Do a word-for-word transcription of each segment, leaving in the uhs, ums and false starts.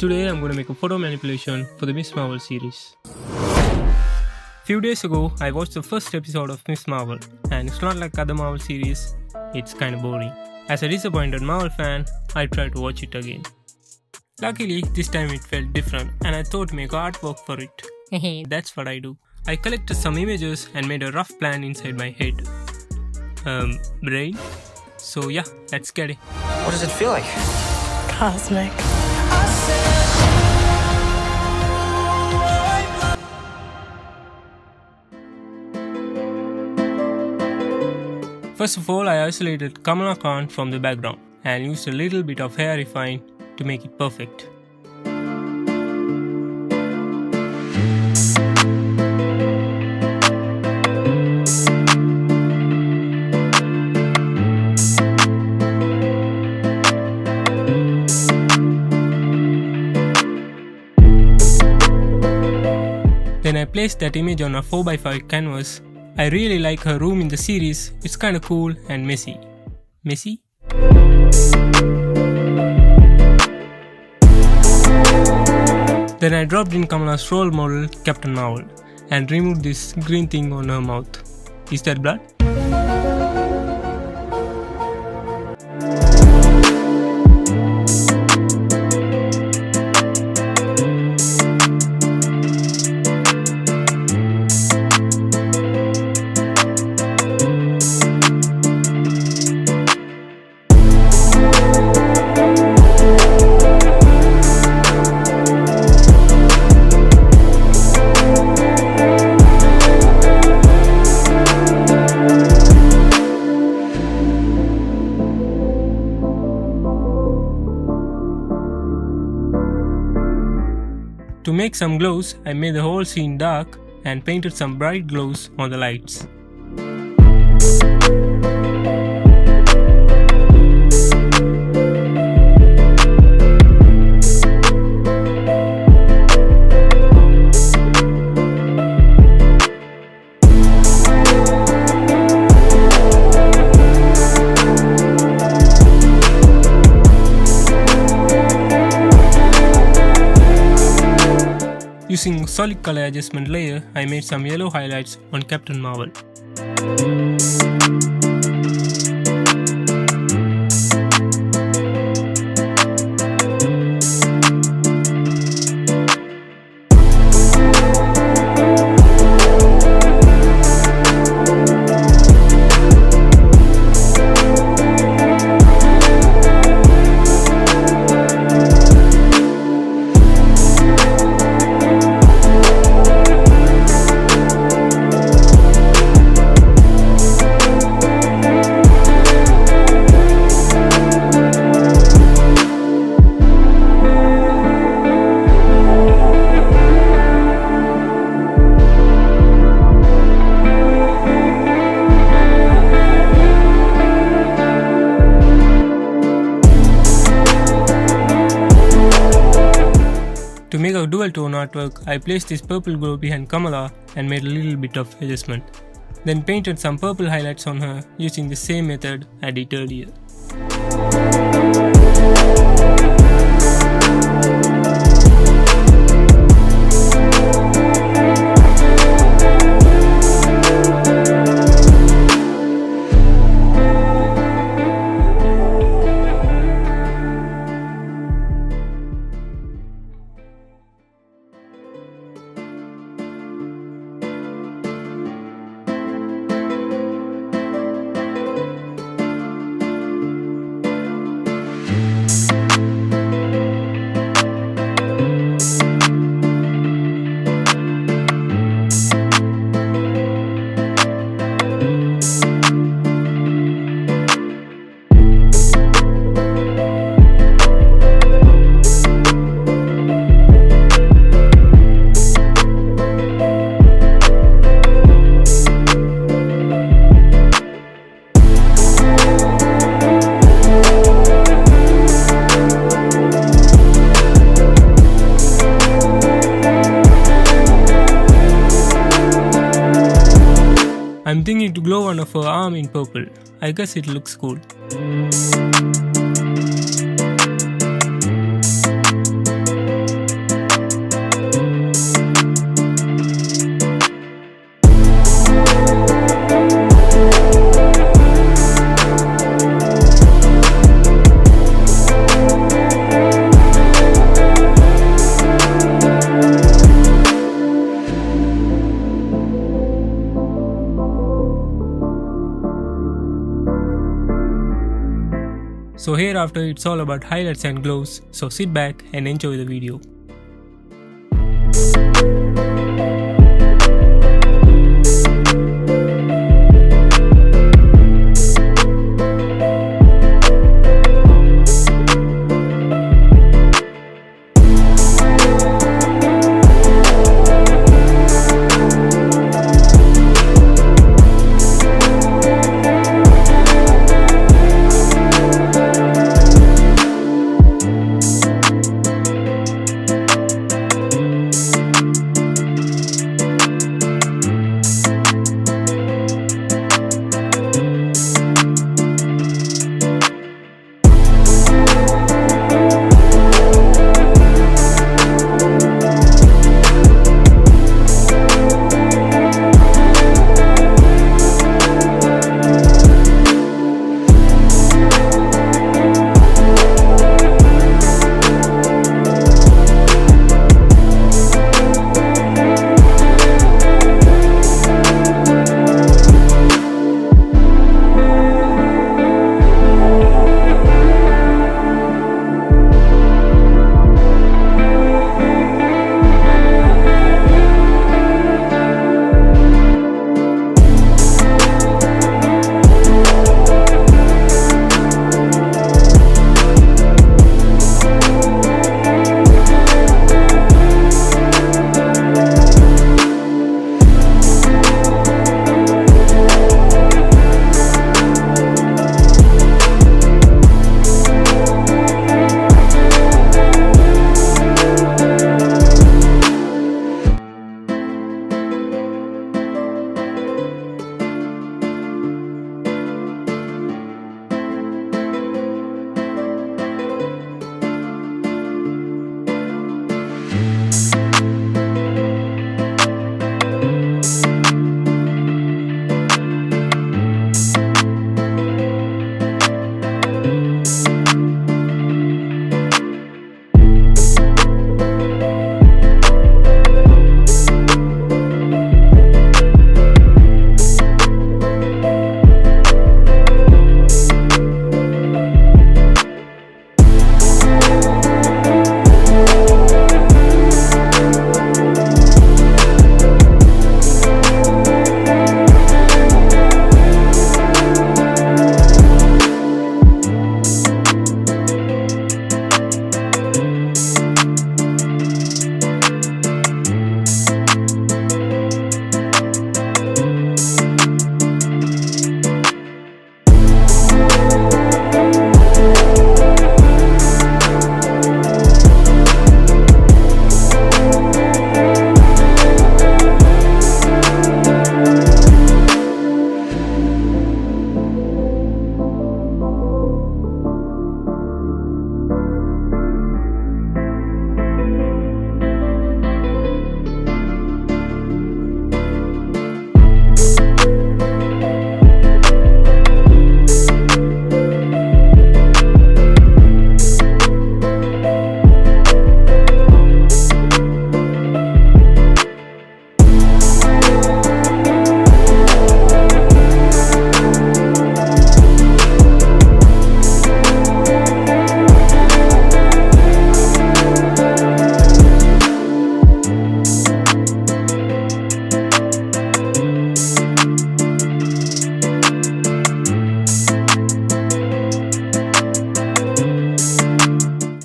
Today I'm going to make a photo manipulation for the Miz Marvel series. Few days ago, I watched the first episode of Miz Marvel, and it's not like other Marvel series, it's kinda boring. As a disappointed Marvel fan, I tried to watch it again. Luckily, this time it felt different and I thought make artwork for it. That's what I do. I collected some images and made a rough plan inside my head. Um, brain? So yeah, let's get it. What does it feel like? Cosmic. First of all, I isolated Kamala Khan from the background and used a little bit of hair refine to make it perfect. Then I placed that image on a four by five canvas. I really like her room in the series, it's kinda cool and messy. Messy? Then I dropped in Kamala's role model, Captain Marvel, and removed this green thing on her mouth. Is that blood? To make some glows, I made the whole scene dark and painted some bright glows on the lights. Using solid color adjustment layer, I made some yellow highlights on Captain Marvel. To make a dual tone artwork, I placed this purple glow behind Kamala and made a little bit of adjustment. Then painted some purple highlights on her using the same method I did earlier. I'm thinking to glow on of her arm in purple. I guess it looks cool. Thereafter, it's all about highlights and glows, so sit back and enjoy the video.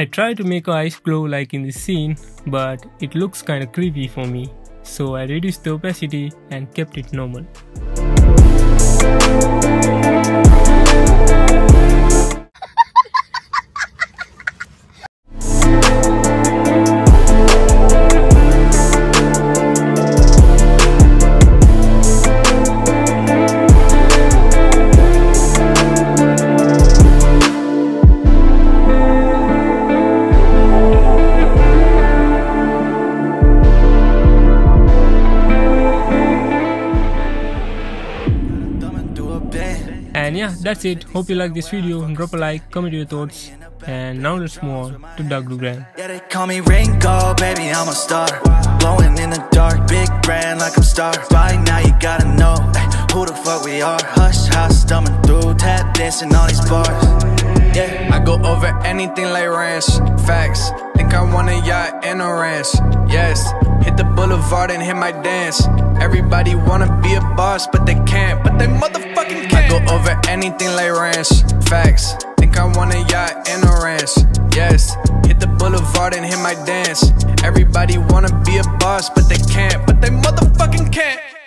I tried to make her eyes glow like in this scene, but it looks kinda creepy for me, so I reduced the opacity and kept it normal. And yeah, that's it. Hope you like this video. Drop a like, comment your thoughts, and now let's move on to Doctor Graham. Yeah, they call me Ringo, baby, I'm a star. Blowing in the dark, big brand like I'm star. By now you gotta know who the fuck we are. Hush, house, thumbing through, tap dancing all these bars. yeah. I go over anything like ranch, facts. Think I want a yacht and a ranch, yes. Hit the boulevard and hit my dance. Everybody wanna be a boss, but they can't, but they motherfucking can't. I go over anything like ranch, facts. Think I want a yacht and a ranch, yes. Hit the boulevard and hit my dance. Everybody wanna be a boss, but they can't, but they motherfucking can't.